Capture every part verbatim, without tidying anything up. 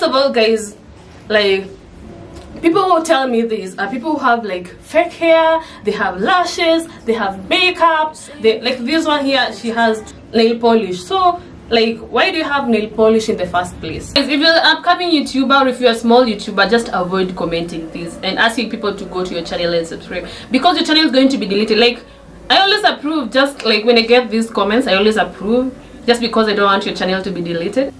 First of all, guys, like, people who tell me this are people who have like fake hair, they have lashes, they have makeup, they like this one here, she has nail polish. So like, why do you have nail polish in the first place? If you're an upcoming YouTuber or if you're a small YouTuber, just avoid commenting this and asking people to go to your channel and subscribe, because your channel is going to be deleted. Like, I always approve, just like when I get these comments, I always approve, just because I don't want your channel to be deleted.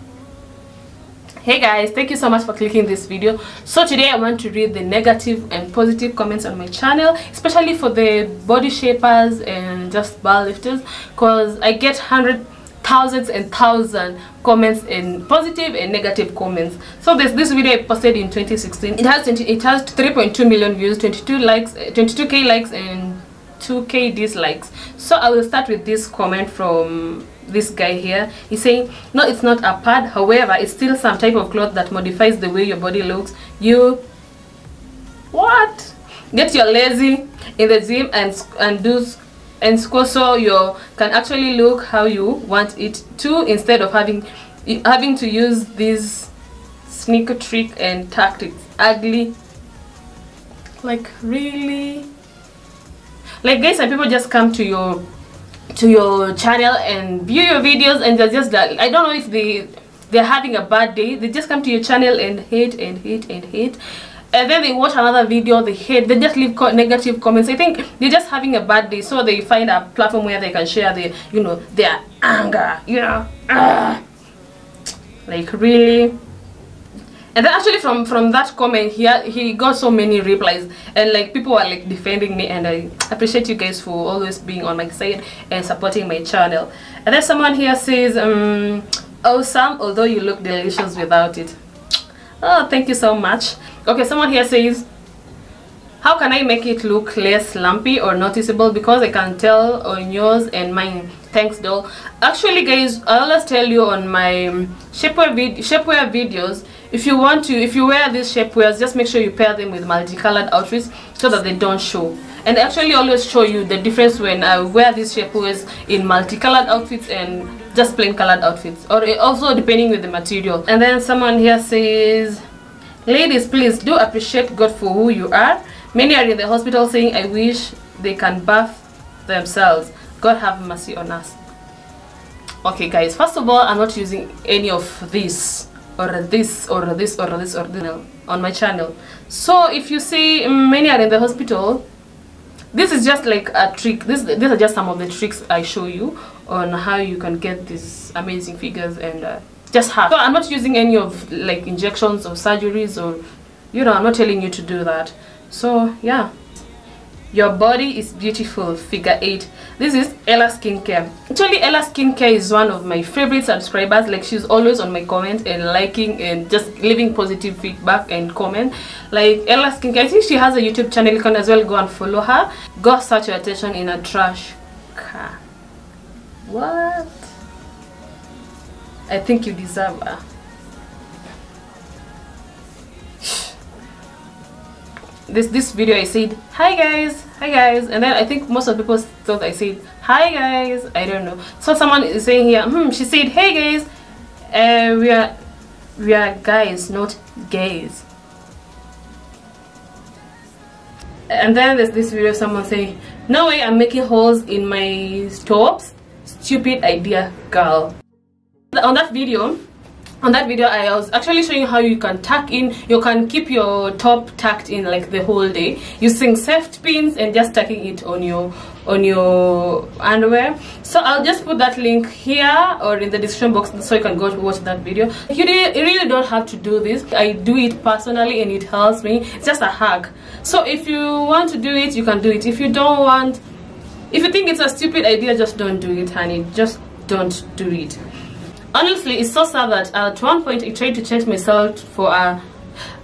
Hey guys, thank you so much for clicking this video. So today I want to read the negative and positive comments on my channel, especially for the body shapers and just bar lifters, because I get hundred thousands and thousand comments in positive and negative comments. So this this video I posted in twenty sixteen, it has it has three point two million views, twenty-two likes, twenty-two K likes and two K dislikes. So I will start with this comment from this guy here. He's saying, no, it's not a pad, however it's still some type of cloth that modifies the way your body looks. You what get your lazy in the gym and and do and score so you can actually look how you want it to, instead of having having to use these sneaker trick and tactics. Ugly. Like, really? Like, guys, and people just come to your to your channel and view your videos, and they're just like, I don't know if they they're having a bad day, they just come to your channel and hate and hate and hate, and then they watch another video, they hate, they just leave co negative comments. I think they're just having a bad day, so they find a platform where they can share their, you know, their anger, you know. Ugh. Like, really? And then actually from from that comment here, he got so many replies, and like people are like defending me, and I appreciate you guys for always being on my side and supporting my channel. And then someone here says, um awesome, although you look delicious without it. Oh, thank you so much. Okay, someone here says, how can I make it look less lumpy or noticeable, because I can tell on yours and mine. Thanks, doll. Actually, guys, I always tell you on my shapewear vid shapewear videos, if you want to, if you wear these shapewears, just make sure you pair them with multicolored outfits so that they don't show. And actually always show you the difference when I wear these shapewears in multicolored outfits and just plain colored outfits, or also depending with the material. And then someone here says, ladies, please do appreciate God for who you are. Many are in the hospital saying, I wish they can bath themselves. God have mercy on us. Okay, guys, first of all, I'm not using any of this or this or this or this or this on my channel. So if you see many are in the hospital, this is just like a trick. This these are just some of the tricks I show you on how you can get these amazing figures and uh, just have. So I'm not using any of like injections or surgeries, or, you know, I'm not telling you to do that. So yeah. Your body is beautiful, figure eight. This is Ella Skincare. Actually, Ella Skincare is one of my favorite subscribers. Like, she's always on my comments and liking and just leaving positive feedback and comment. Like, Ella Skincare, I think she has a YouTube channel. You can as well go and follow her. Go search your attention in a trash car. What? I think you deserve her. This this video I said hi guys, hi guys, and then I think most of the people thought I said hi guys, I don't know. So someone is saying here, hmm, she said hey guys, uh, we are we are guys, not gays. And then there's this video, someone saying, no way I'm making holes in my tops, stupid idea, girl. On that video. On that video I was actually showing how you can tuck in, you can keep your top tucked in like the whole day using safety pins and just tucking it on your on your underwear. So I'll just put that link here or in the description box so you can go to watch that video. You really don't have to do this. I do it personally and it helps me. It's just a hack. So if you want to do it, you can do it. If you don't want, if you think it's a stupid idea, just don't do it, honey. Just don't do it. Honestly, it's so sad that at one point I tried to change myself for a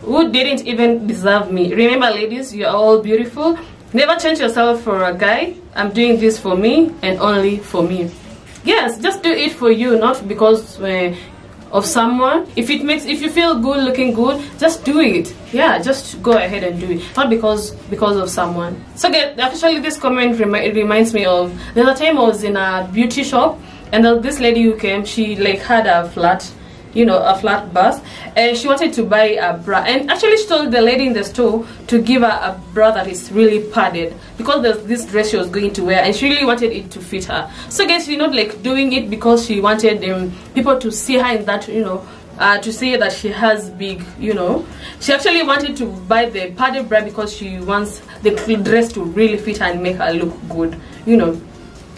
who didn't even deserve me. Remember, ladies, you're all beautiful. Never change yourself for a guy. I'm doing this for me and only for me. Yes, just do it for you, not because uh, of someone. If it makes, if you feel good looking good, just do it. Yeah, just go ahead and do it, not because because of someone. So actually this comment remi reminds me of the other time I was in a beauty shop. And this lady who came, she like had a flat you know, a flat bust, and she wanted to buy a bra, and actually she told the lady in the store to give her a bra that is really padded, because there's this dress she was going to wear and she really wanted it to fit her. So guys, she's not like doing it because she wanted um, people to see her in that, you know, Uh, to say that she has big, you know, she actually wanted to buy the padded bra because she wants the dress to really fit her and make her look good, you know.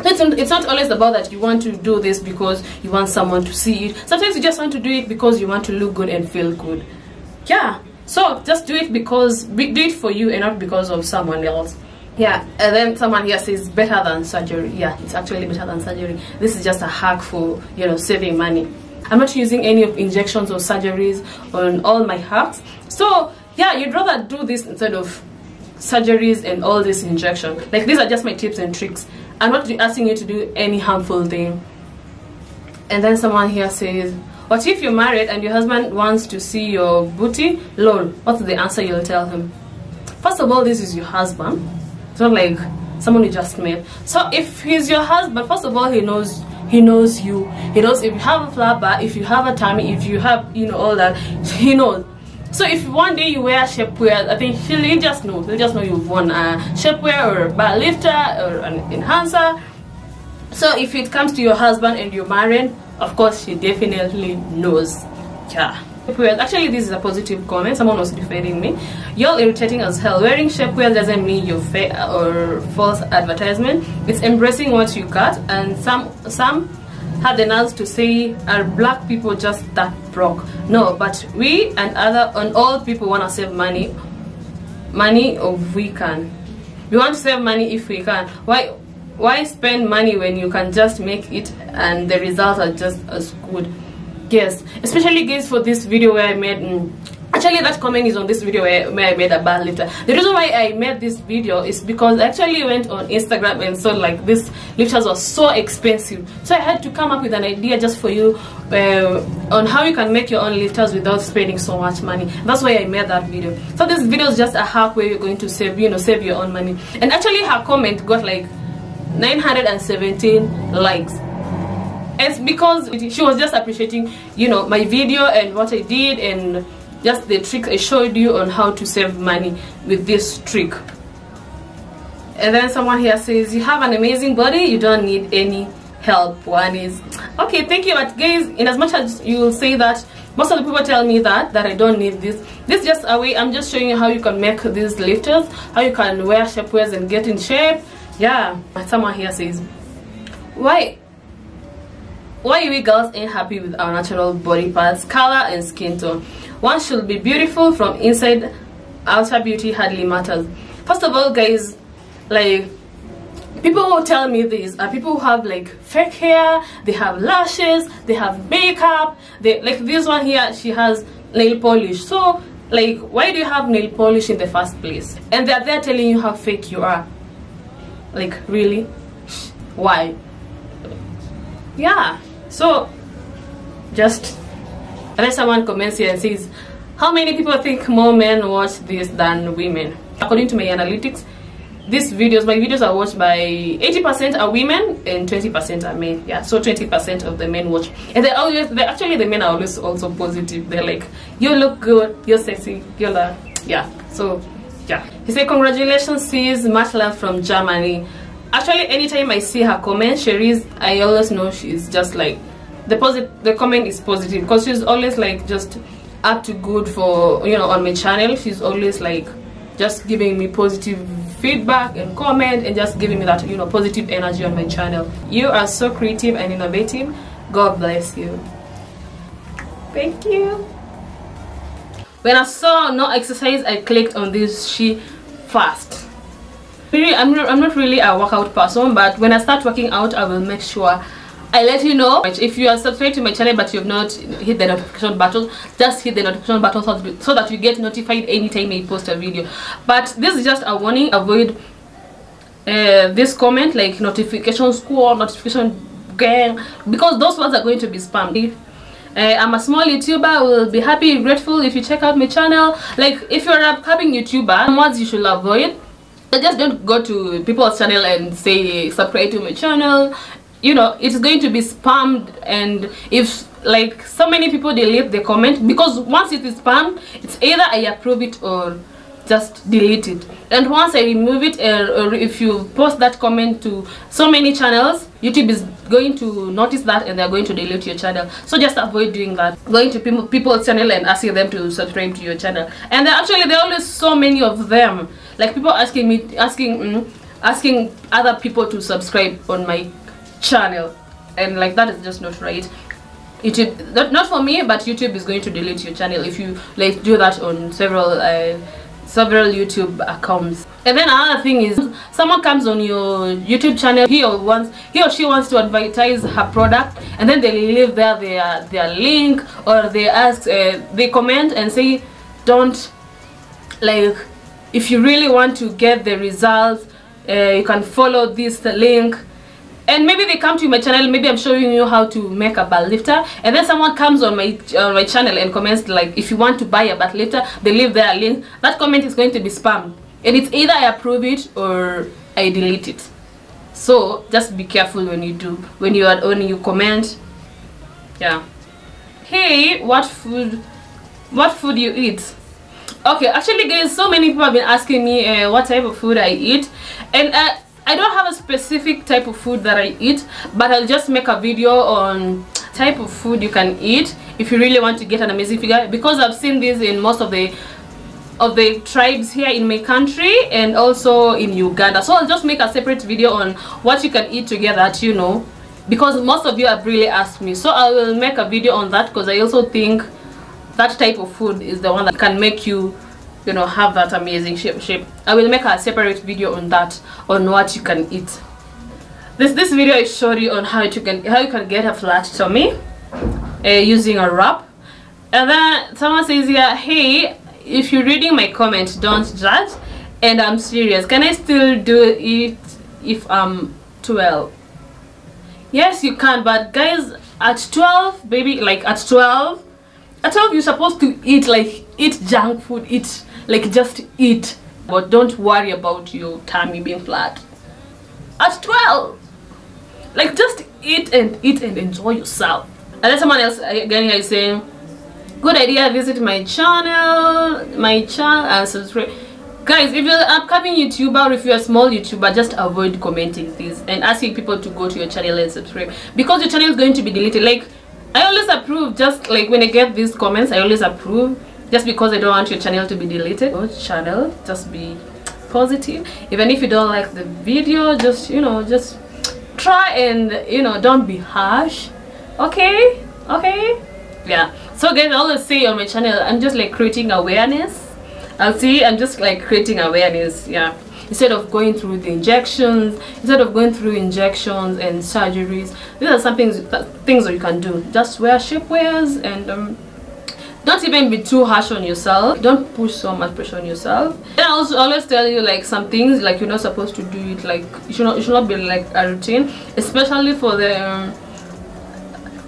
It's, it's not always about that you want to do this because you want someone to see it. Sometimes you just want to do it because you want to look good and feel good. Yeah, so just do it because, do it for you and not because of someone else. Yeah, and then someone here says better than surgery. Yeah, it's actually better than surgery. This is just a hack for, you know, saving money. I'm not using any of injections or surgeries on all my hacks. So yeah, you'd rather do this instead of surgeries and all this injection. Like, these are just my tips and tricks. I'm not asking you to do any harmful thing. And then someone here says, what if you're married and your husband wants to see your booty? Lol, what's the answer you'll tell him? First of all, this is your husband. It's not like someone you just met. So if he's your husband, first of all, he knows He knows you. He knows if you have a flat bar, if you have a tummy, if you have, you know, all that. He knows. So if one day you wear shapewear, I think he'll, he'll just know. He'll just know you've worn a shapewear or a bar lifter or an enhancer. So if it comes to your husband and you're married, of course he definitely knows. Yeah. Actually, this is a positive comment. Someone was defending me. You're irritating as hell. Wearing shapewear doesn't mean you're fake or false advertisement. It's embracing what you got. And some some had the nerve to say, are black people just that broke? No, but we and other and all people want to save money. Money if we can. We want to save money if we can. Why why spend money when you can just make it and the results are just as good? Yes, especially guys, for this video where I made mm, actually that comment is on this video where, where I made a bar lifter. The reason why I made this video is because I actually went on Instagram and saw like these lifters were so expensive, so I had to come up with an idea just for you uh, on how you can make your own lifters without spending so much money. That's why I made that video. So this video is just a hack where you're going to save, you know, save your own money. And actually her comment got like nine hundred seventeen likes. It's because she was just appreciating, you know, my video and what I did and just the tricks I showed you on how to save money with this trick. And then someone here says, you have an amazing body, you don't need any help. One is okay, thank you. But guys, in as much as you will say that, most of the people tell me that that I don't need this. This is just a way I'm just showing you how you can make these lifters, how you can wear shapewears and get in shape. Yeah. But someone here says, why? Why we girls ain't happy with our natural body parts, color and skin tone? One should be beautiful from inside. Outer beauty hardly matters. First of all, guys, like, people who tell me this are people who have like fake hair, they have lashes, they have makeup, they like this one here, she has nail polish. So like, why do you have nail polish in the first place? And they're there telling you how fake you are. Like, really? Why? Yeah. So, just, unless someone comments here and says, how many people think more men watch this than women? According to my analytics, these videos, my videos are watched by eighty percent are women and twenty percent are men. Yeah, so twenty percent of the men watch. And they always, they actually, the men are always also positive. They're like, you look good, you're sexy, you're that. Yeah, so, yeah. He said, congratulations, sis, much love from Germany. Actually, anytime I see her comment, Cherise, I always know she's just like, the posit the comment is positive, because she's always like just up to good for, you know, on my channel. She's always like just giving me positive feedback and comment and just giving me that, you know, positive energy on my channel. You are so creative and innovative. God bless you. Thank you. When I saw no exercise, I clicked on this she fast. I'm not, I'm not really a workout person, but when I start working out, I will make sure I let you know. If you are subscribed to my channel but you have not hit the notification button, just hit the notification button so that you get notified anytime I post a video. But this is just a warning, avoid uh, this comment like notification squad, notification gang, because those ones are going to be spammed. Uh, I'm a small YouTuber, I will be happy, grateful if you check out my channel. Like, if you're a upcoming YouTuber, words you should avoid. I just don't go to people's channel and say subscribe to my channel you know, it's going to be spammed. And if like so many people delete the comment, because once it is spammed, it's either I approve it or just delete it. And once I remove it, uh, or if you post that comment to so many channels, YouTube is going to notice that and they're going to delete your channel. So just avoid doing that, going to people, people's channel and asking them to subscribe to your channel. And there, actually there are always so many of them, like people asking me asking mm, asking other people to subscribe on my channel, and like that is just not right. YouTube, not, not for me, but YouTube is going to delete your channel if you like do that on several uh, several YouTube accounts. And then another thing is, someone comes on your YouTube channel, he or wants he or she wants to advertise her product, and then they leave there their their link, or they ask uh, they comment and say, don't, like, if you really want to get the results, uh, you can follow this link. And maybe they come to my channel, maybe I'm showing you how to make a butt lifter, and then someone comes on my on my channel and comments like, if you want to buy a butt lifter, they leave their link. That comment is going to be spammed, and it's either I approve it or I delete it. So just be careful when you do when you are when you comment. Yeah. Hey, what food? What food you eat? Okay, actually, guys, so many people have been asking me uh, what type of food I eat, and uh, I don't have a specific type of food that I eat, but I'll just make a video on type of food you can eat if you really want to get an amazing figure, because I've seen this in most of the of the tribes here in my country and also in Uganda. So I'll just make a separate video on what you can eat to get that, you know, because most of you have really asked me. So I will make a video on that, because I also think that type of food is the one that can make you, you know, have that amazing shape shape. I will make a separate video on that, on what you can eat. This this video I showed you on how you can how you can get a flat tummy uh, using a wrap. And then someone says here, hey, if you're reading my comment, don't judge, and I'm serious, can I still do it if I'm twelve? Yes, you can, but guys, at twelve, baby, like at twelve at twelve you're supposed to eat, like, eat junk food, eat, like, just eat, but don't worry about your tummy being flat at twelve. Like, just eat and eat and enjoy yourself. And then someone else again is saying, good idea, visit my channel my channel and subscribe. Guys, if you're an upcoming YouTuber, or if you're a small YouTuber, just avoid commenting this and asking people to go to your channel and subscribe, because your channel is going to be deleted. Like, I always approve, just like when I get these comments, I always approve, just because I don't want your channel to be deleted. Your channel, just be positive. Even if you don't like the video, just, you know, just try and, you know, don't be harsh. Okay? Okay? Yeah. So guys, I always say on my channel, I'm just like creating awareness. I'll see, I'm just like creating awareness. Yeah. Instead of going through the injections, instead of going through injections and surgeries, these are some things that, things that you can do. Just wear shapewears and um, don't even be too harsh on yourself. Don't push so much pressure on yourself. And I also always tell you, like, some things, like, you're not supposed to do it, like, it should not, it should not be like a routine, especially for the um,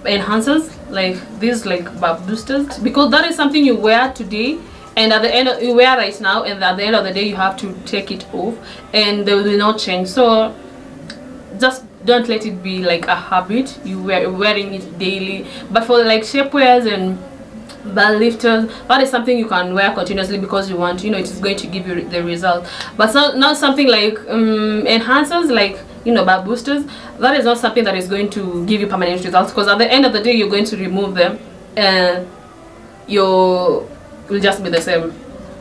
enhancers, like these, like, butt boosters, because that is something you wear today, and at the end of, you wear right now, and at the end of the day you have to take it off, and they will not change. So just don't let it be like a habit, you wear wearing it daily. But for like shapewears and butt lifters, that is something you can wear continuously, because you want, you know, it is going to give you the result. But so, not something like um enhancers, like, you know, butt boosters, that is not something that is going to give you permanent results, because at the end of the day you're going to remove them and your will just be the same.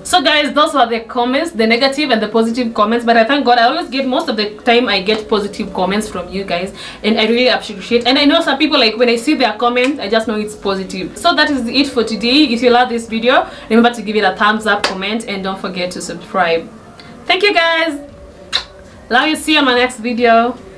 So guys, those were the comments, the negative and the positive comments, but I thank God, I always get, most of the time I get positive comments from you guys, and I really appreciate. And I know some people, like, when I see their comments, I just know it's positive. So that is it for today. If you love this video, remember to give it a thumbs up, comment, and don't forget to subscribe. Thank you guys, love you, see you on my next video.